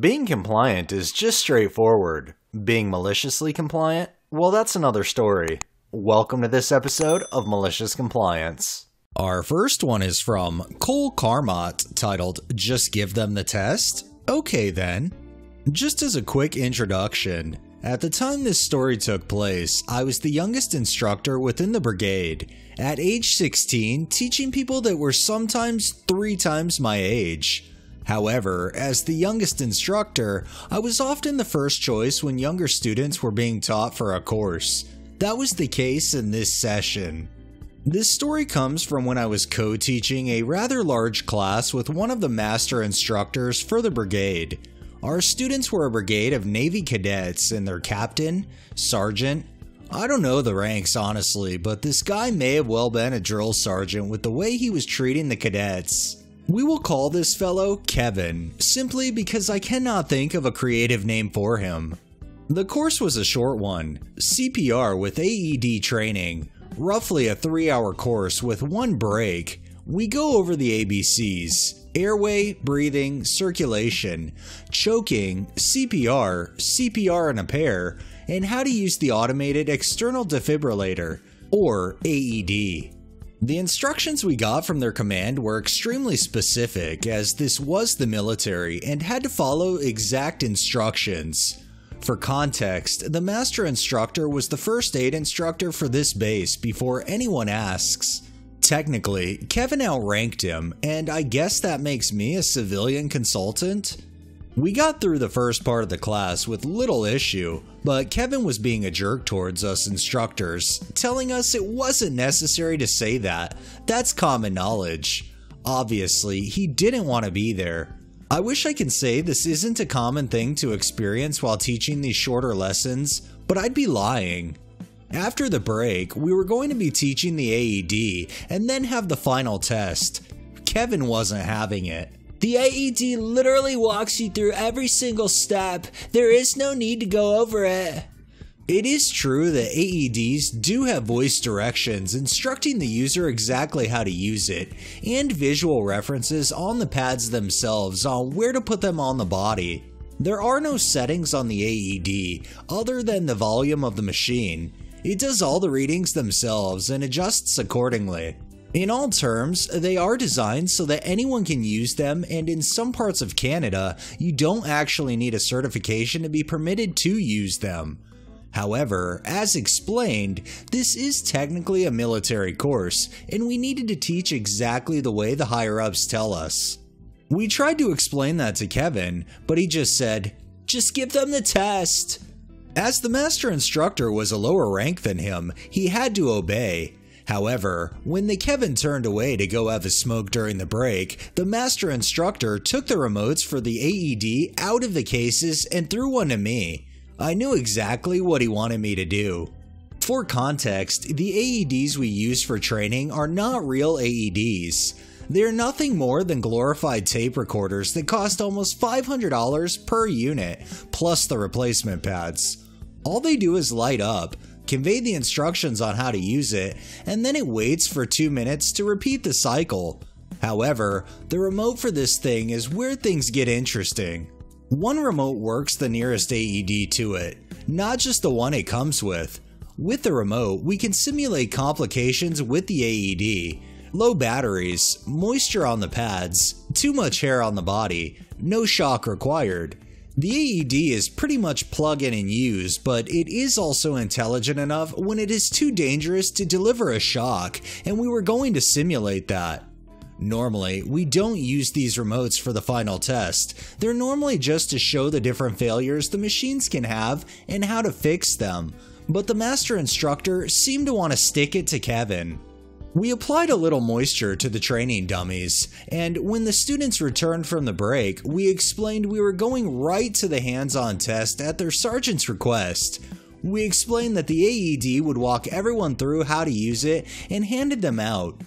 Being compliant is just straightforward. Being maliciously compliant? Well, that's another story. Welcome to this episode of Malicious Compliance. Our first one is from Cole Carmot, titled, Just Give Them the Test? Okay then. Just as a quick introduction, at the time this story took place, I was the youngest instructor within the brigade, at age 16, teaching people that were sometimes 3 times my age. However, as the youngest instructor, I was often the first choice when younger students were being taught for a course. That was the case in this session. This story comes from when I was co-teaching a rather large class with one of the master instructors for the brigade. Our students were a brigade of Navy cadets and their captain, sergeant. I don't know the ranks honestly, but this guy may have well been a drill sergeant with the way he was treating the cadets. We will call this fellow Kevin, simply because I cannot think of a creative name for him. The course was a short one, CPR with AED training, roughly a 3-hour course with 1 break. We go over the ABCs. Airway, breathing, circulation, choking, CPR in a pair, and how to use the automated external defibrillator, or AED. The instructions we got from their command were extremely specific, as this was the military and had to follow exact instructions. For context, the master instructor was the first aid instructor for this base before anyone asks. Technically, Kevin outranked him, and I guess that makes me a civilian consultant? We got through the first part of the class with little issue, but Kevin was being a jerk towards us instructors, telling us it wasn't necessary to say that. That's common knowledge. Obviously, he didn't want to be there. I wish I could say this isn't a common thing to experience while teaching these shorter lessons, but I'd be lying. After the break, we were going to be teaching the AED and then have the final test. Kevin wasn't having it. The AED literally walks you through every single step. There is no need to go over it. It is true that AEDs do have voice directions instructing the user exactly how to use it, and visual references on the pads themselves on where to put them on the body. There are no settings on the AED other than the volume of the machine. It does all the readings themselves and adjusts accordingly. In all terms, they are designed so that anyone can use them, and in some parts of Canada, you don't actually need a certification to be permitted to use them. However, as explained, this is technically a military course, and we needed to teach exactly the way the higher-ups tell us. We tried to explain that to Kevin, but he just said, "Just give them the test." As the master instructor was a lower rank than him, he had to obey. However, when Kevin turned away to go have a smoke during the break, the master instructor took the remotes for the AED out of the cases and threw one to me. I knew exactly what he wanted me to do. For context, the AEDs we use for training are not real AEDs. They are nothing more than glorified tape recorders that cost almost $500 per unit, plus the replacement pads. All they do is light up, convey the instructions on how to use it, and then it waits for 2 minutes to repeat the cycle. However, the remote for this thing is where things get interesting. One remote works the nearest AED to it, not just the one it comes with. With the remote, we can simulate complications with the AED. Low batteries, moisture on the pads, too much hair on the body, no shock required. The AED is pretty much plug in and use, but it is also intelligent enough when it is too dangerous to deliver a shock, and we were going to simulate that. Normally, we don't use these remotes for the final test. They're normally just to show the different failures the machines can have and how to fix them, but the master instructor seemed to want to stick it to Kevin. We applied a little moisture to the training dummies, and when the students returned from the break, we explained we were going right to the hands-on test at their sergeant's request. We explained that the AED would walk everyone through how to use it and handed them out.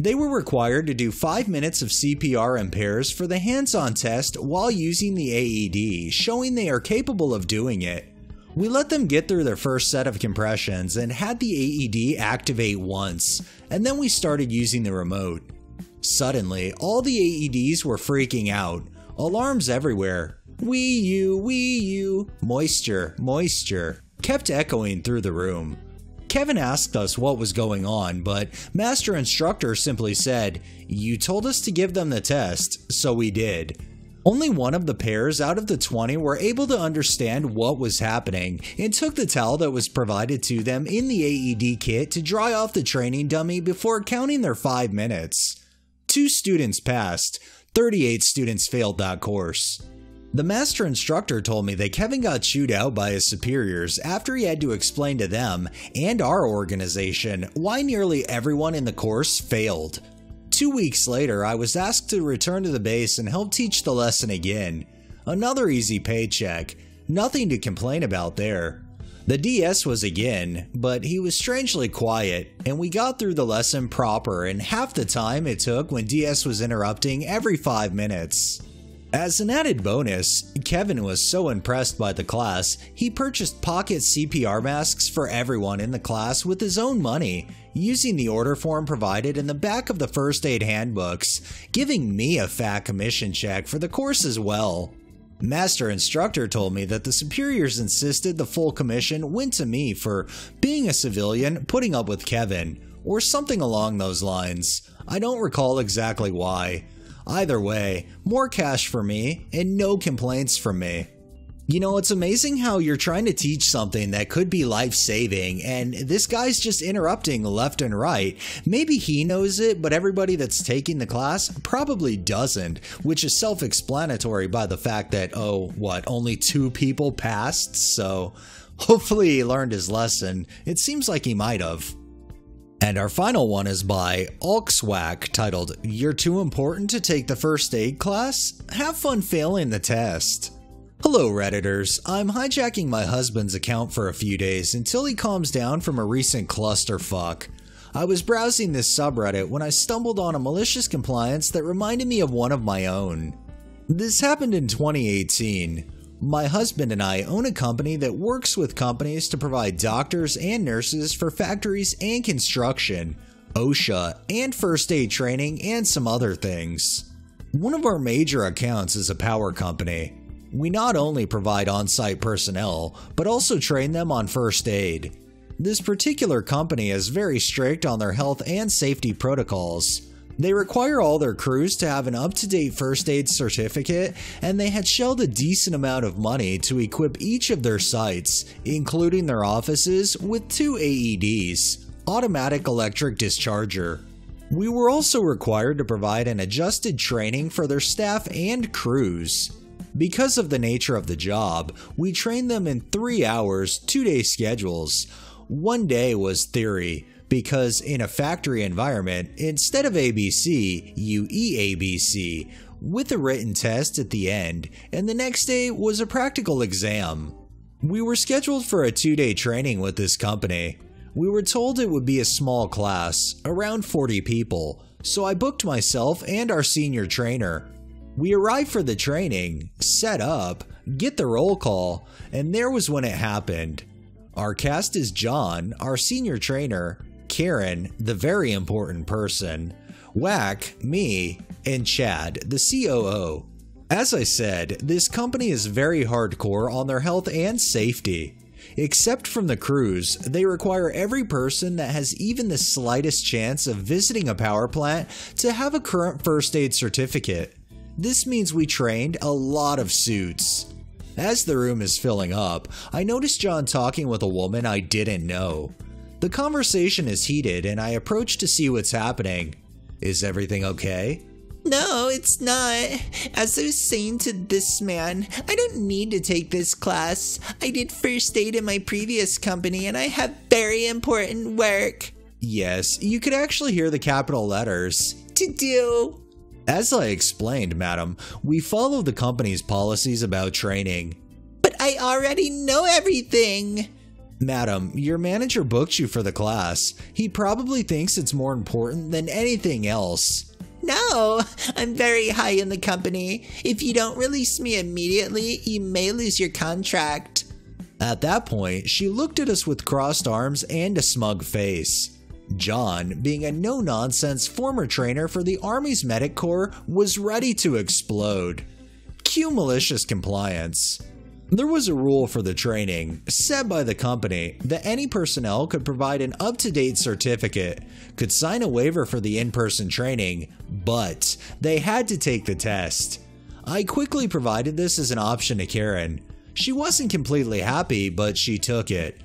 They were required to do 5 minutes of CPR in pairs for the hands-on test while using the AED, showing they are capable of doing it. We let them get through their first set of compressions and had the AED activate once, and then we started using the remote. Suddenly, all the AEDs were freaking out, alarms everywhere. Wee you, moisture, moisture, kept echoing through the room. Kevin asked us what was going on, but Master Instructor simply said, "You told us to give them the test, so we did." Only one of the pairs out of the 20 were able to understand what was happening and took the towel that was provided to them in the AED kit to dry off the training dummy before counting their 5 minutes. 2 students passed. 38 students failed that course. The Master Instructor told me that Kevin got chewed out by his superiors after he had to explain to them and our organization why nearly everyone in the course failed. 2 weeks later, I was asked to return to the base and help teach the lesson again. Another easy paycheck. Nothing to complain about there. The DS was again, but he was strangely quiet, and we got through the lesson proper in half the time it took when DS was interrupting every 5 minutes. As an added bonus, Kevin was so impressed by the class, he purchased pocket CPR masks for everyone in the class with his own money, using the order form provided in the back of the first aid handbooks, giving me a fat commission check for the course as well. Master Instructor told me that the superiors insisted the full commission went to me for being a civilian putting up with Kevin, or something along those lines. I don't recall exactly why. Either way, more cash for me and no complaints from me. You know, it's amazing how you're trying to teach something that could be life-saving and this guy's just interrupting left and right. Maybe he knows it, but everybody that's taking the class probably doesn't, which is self-explanatory by the fact that, oh, what, only 2 people passed? So hopefully he learned his lesson. It seems like he might have. And our final one is by Alkswack, titled, "You're Too Important to Take the First Aid Class? Have Fun Failing the Test." Hello Redditors, I'm hijacking my husband's account for a few days until he calms down from a recent clusterfuck. I was browsing this subreddit when I stumbled on a malicious compliance that reminded me of one of my own. This happened in 2018. My husband and I own a company that works with companies to provide doctors and nurses for factories and construction, OSHA, and first aid training, and some other things. One of our major accounts is a power company. We not only provide on-site personnel, but also train them on first aid. This particular company is very strict on their health and safety protocols. They require all their crews to have an up-to-date first aid certificate, and they had shelled a decent amount of money to equip each of their sites, including their offices, with 2 AEDs, automatic electric discharger. We were also required to provide an adjusted training for their staff and crews. Because of the nature of the job, we trained them in 3 hours, 2-day schedules. 1 day was theory, because in a factory environment, instead of ABC, you EABC, with a written test at the end, and the next day was a practical exam. We were scheduled for a 2-day training with this company. We were told it would be a small class, around 40 people, so I booked myself and our senior trainer. We arrived for the training, set up, get the roll call, and there was when it happened. Our cast is John, our senior trainer, Karen, the very important person, Whack, me, and Chad, the COO. As I said, this company is very hardcore on their health and safety. Except from the crews, they require every person that has even the slightest chance of visiting a power plant to have a current first aid certificate. This means we trained a lot of suits. As the room is filling up, I noticed John talking with a woman I didn't know. The conversation is heated and I approach to see what's happening. Is everything okay? No, it's not. As I was saying to this man, I don't need to take this class. I did first aid in my previous company and I have very important work. Yes, you could actually hear the capital letters. To do. As I explained, madam, we follow the company's policies about training. But I already know everything. Madam, your manager booked you for the class. He probably thinks it's more important than anything else. No, I'm very high in the company. If you don't release me immediately, you may lose your contract. At that point, she looked at us with crossed arms and a smug face. John, being a no-nonsense former trainer for the Army's Medic Corps, was ready to explode. Q. Malicious compliance. There was a rule for the training, set by the company, that any personnel could provide an up-to-date certificate, could sign a waiver for the in-person training, but they had to take the test. I quickly provided this as an option to Karen. She wasn't completely happy, but she took it.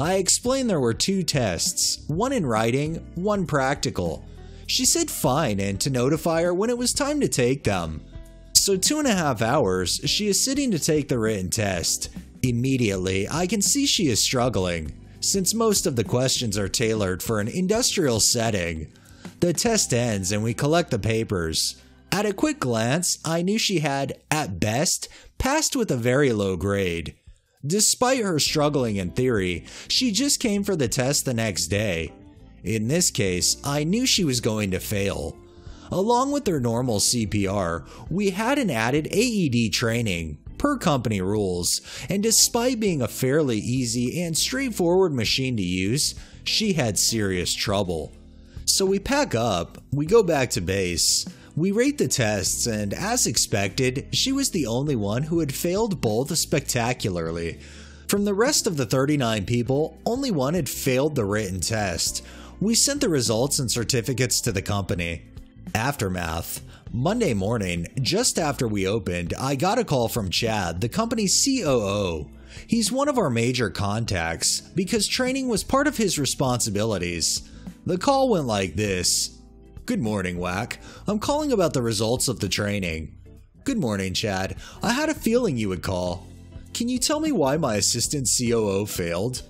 I explained there were 2 tests, one in writing, one practical. She said fine and to notify her when it was time to take them. So 2.5 hours, she is sitting to take the written test. Immediately, I can see she is struggling, since most of the questions are tailored for an industrial setting. The test ends and we collect the papers. At a quick glance, I knew she had, at best, passed with a very low grade. Despite her struggling in theory, she just came for the test the next day. In this case, I knew she was going to fail. Along with their normal CPR, we had an added AED training, per company rules, and despite being a fairly easy and straightforward machine to use, she had serious trouble. So we pack up, we go back to base, we rate the tests, and as expected, she was the only one who had failed both spectacularly. From the rest of the 39 people, only one had failed the written test. We sent the results and certificates to the company. Aftermath. Monday morning, just after we opened, I got a call from Chad, the company's COO. He's one of our major contacts because training was part of his responsibilities. The call went like this. Good morning, Whack. I'm calling about the results of the training. Good morning, Chad. I had a feeling you would call. Can you tell me why my assistant COO failed?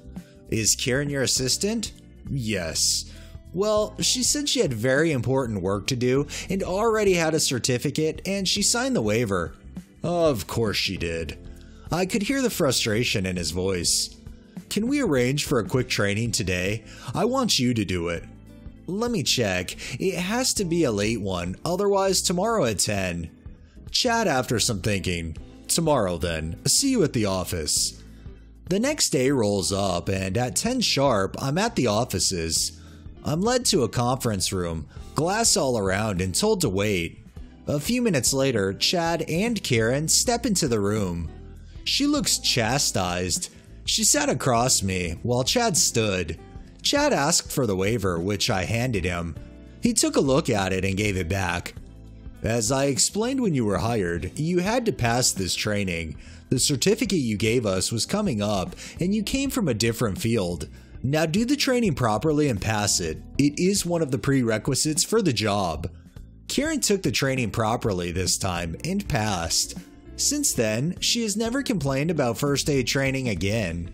Is Karen your assistant? Yes. Well, she said she had very important work to do and already had a certificate, and she signed the waiver. Of course she did. I could hear the frustration in his voice. Can we arrange for a quick training today? I want you to do it. Let me check. It has to be a late one, otherwise tomorrow at 10. Chad, after some thinking. Tomorrow then. See you at the office. The next day rolls up, and at 10 sharp, I'm at the offices. I'm led to a conference room, glass all around, and told to wait. A few minutes later, Chad and Karen step into the room. She looks chastised. She sat across me while Chad stood. Chad asked for the waiver, which I handed him. He took a look at it and gave it back. As I explained when you were hired, you had to pass this training. The certificate you gave us was coming up, and you came from a different field. Now do the training properly and pass it. It is one of the prerequisites for the job. Karen took the training properly this time and passed. Since then, she has never complained about first aid training again.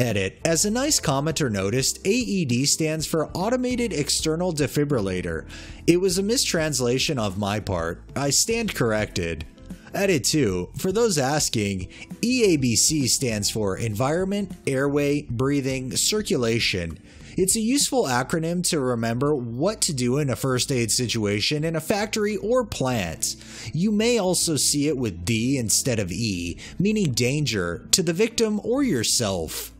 Edit. As a nice commenter noticed, AED stands for Automated External Defibrillator. It was a mistranslation of my part. I stand corrected. Edit 2. For those asking, EABC stands for Environment, Airway, Breathing, Circulation. It's a useful acronym to remember what to do in a first aid situation in a factory or plant. You may also see it with D instead of E, meaning danger to the victim or yourself.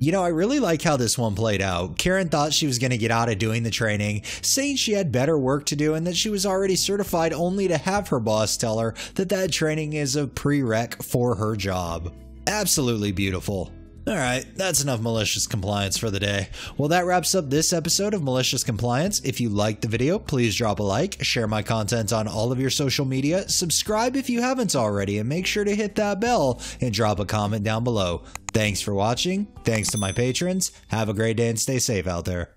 You know, I really like how this one played out. Karen thought she was going to get out of doing the training, saying she had better work to do and that she was already certified, only to have her boss tell her that that training is a prereq for her job. Absolutely beautiful. Alright, that's enough malicious compliance for the day. Well, that wraps up this episode of Malicious Compliance. If you liked the video, please drop a like, share my content on all of your social media, subscribe if you haven't already, and make sure to hit that bell and drop a comment down below. Thanks for watching, thanks to my patrons, have a great day and stay safe out there.